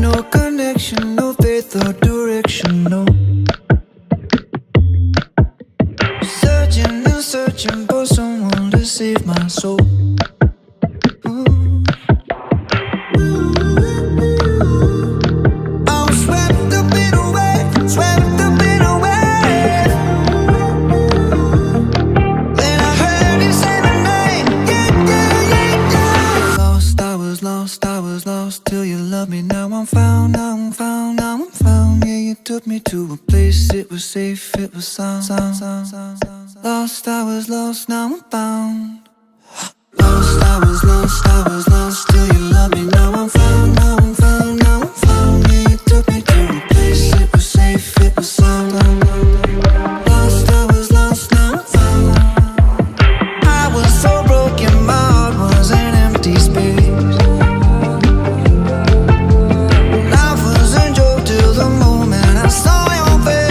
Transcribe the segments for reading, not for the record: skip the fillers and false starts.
no connection, no faith or direction, no. Searching and searching for someone to save my soul. Safe, it was sound. Lost, I was lost, now I'm found. Lost, I was lost, I was lost. Till you love me, now I'm found, now I'm found, now I'm found. Yeah, you took me to a place, it was safe, it was sound. Lost, I was lost, now I'm found. I was so broken, my heart was an empty space. Life was a joke till the moment I saw your face.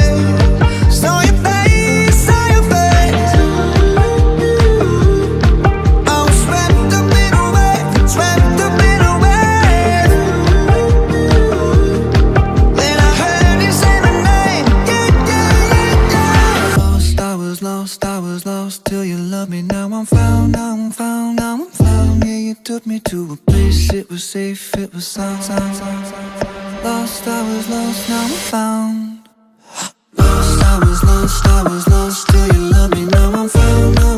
Safe, it was sound. Lost, I was lost, now I'm found. Lost, I was lost, I was lost. Till you love me, now I'm found.